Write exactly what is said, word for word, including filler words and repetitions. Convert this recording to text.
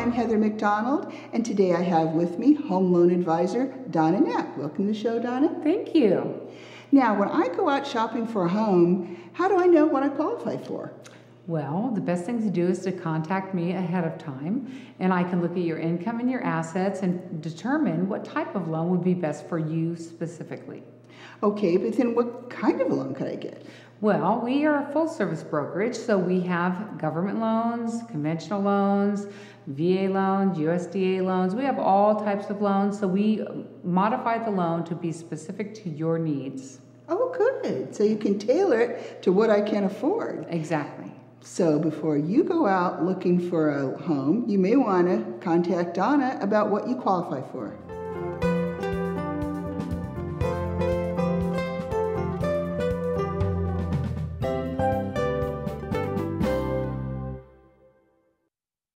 I'm Heather McDonald, and today I have with me home loan advisor Dona Knapp. Welcome to the show, Dona. Thank you. Now, when I go out shopping for a home, how do I know what I qualify for? Well, the best thing to do is to contact me ahead of time, and I can look at your income and your assets and determine what type of loan would be best for you specifically. Okay, but then what kind of loan could I get? Well, we are a full service brokerage, so we have government loans, conventional loans, V A loans, U S D A loans. We have all types of loans, so we modify the loan to be specific to your needs. Oh, good. So you can tailor it to what I can afford. Exactly. So before you go out looking for a home, you may want to contact Dona about what you qualify for.